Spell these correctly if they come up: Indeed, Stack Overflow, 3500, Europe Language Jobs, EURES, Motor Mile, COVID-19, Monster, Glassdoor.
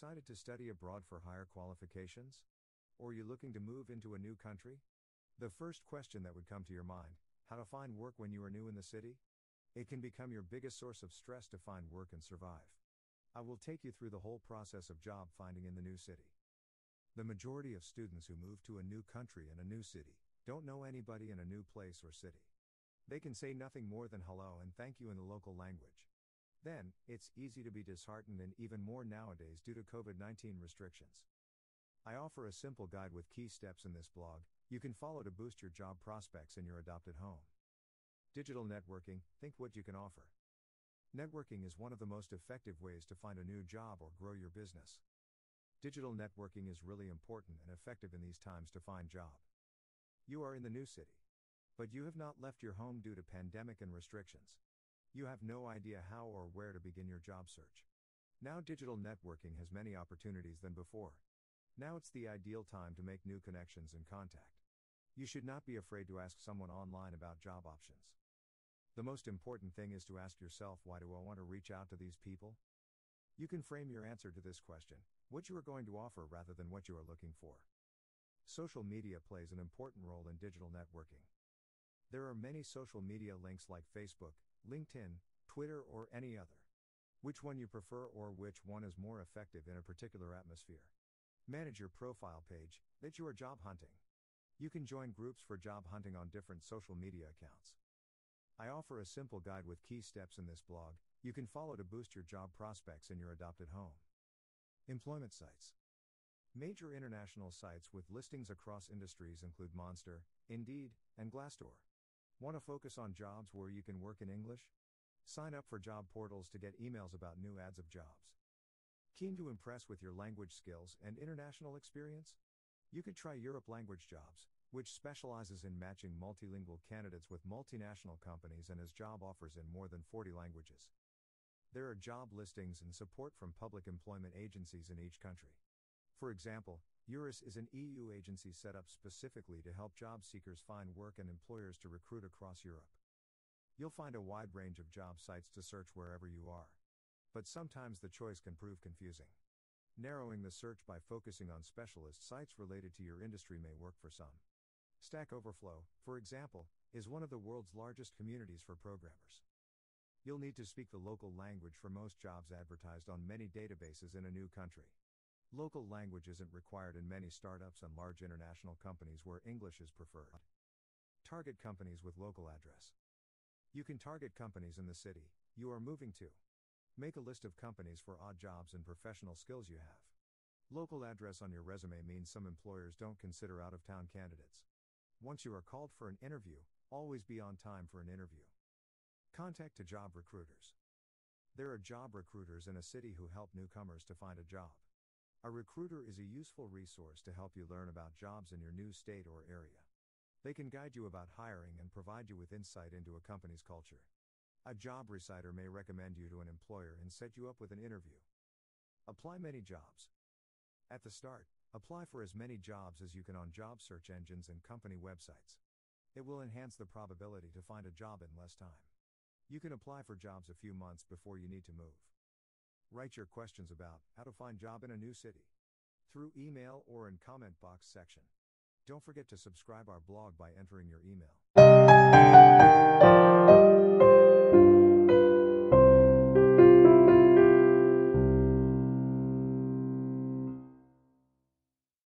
decided to study abroad for higher qualifications? Or you looking to move into a new country? The first question that would come to your mind, how to find work when you are new in the city? It can become your biggest source of stress to find work and survive. I will take you through the whole process of job finding in the new city. The majority of students who move to a new country and a new city don't know anybody in a new place or city. They can say nothing more than hello and thank you in the local language. Then, it's easy to be disheartened and even more nowadays due to COVID-19 restrictions. I offer a simple guide with key steps in this blog you can follow to boost your job prospects in your adopted home. Digital networking, think what you can offer. Networking is one of the most effective ways to find a new job or grow your business. Digital networking is really important and effective in these times to find a job. You are in the new city, but you have not left your home due to pandemic and restrictions. You have no idea how or where to begin your job search. Now digital networking has many opportunities than before. Now it's the ideal time to make new connections and contact. You should not be afraid to ask someone online about job options. The most important thing is to ask yourself, why do I want to reach out to these people? You can frame your answer to this question, what you are going to offer rather than what you are looking for. Social media plays an important role in digital networking. There are many social media links like Facebook, LinkedIn, Twitter, or any other. Which one you prefer or which one is more effective in a particular atmosphere? Manage your profile page that you are job hunting. You can join groups for job hunting on different social media accounts. I offer a simple guide with key steps in this blog you can follow to boost your job prospects in your adopted home. Employment sites. Major international sites with listings across industries include Monster, Indeed, and Glassdoor. Want to focus on jobs where you can work in English? Sign up for job portals to get emails about new ads of jobs. Keen to impress with your language skills and international experience? You could try Europe Language Jobs, which specializes in matching multilingual candidates with multinational companies and has job offers in more than 40 languages. There are job listings and support from public employment agencies in each country. For example, EURES is an EU agency set up specifically to help job seekers find work and employers to recruit across Europe. You'll find a wide range of job sites to search wherever you are. But sometimes the choice can prove confusing. Narrowing the search by focusing on specialist sites related to your industry may work for some. Stack Overflow, for example, is one of the world's largest communities for programmers. You'll need to speak the local language for most jobs advertised on many databases in a new country. Local language isn't required in many startups and large international companies where English is preferred. Target companies with local address. You can target companies in the city you are moving to. Make a list of companies for odd jobs and professional skills you have. Local address on your resume means some employers don't consider out-of-town candidates. Once you are called for an interview, always be on time for an interview. Contact to job recruiters. There are job recruiters in a city who help newcomers to find a job. A recruiter is a useful resource to help you learn about jobs in your new state or area. They can guide you about hiring and provide you with insight into a company's culture. A job recruiter may recommend you to an employer and set you up with an interview. Apply many jobs. At the start, apply for as many jobs as you can on job search engines and company websites. It will enhance the probability to find a job in less time. You can apply for jobs a few months before you need to move. Write your questions about how to find a job in a new city through email or in comment box section. Don't forget to subscribe our blog by entering your email.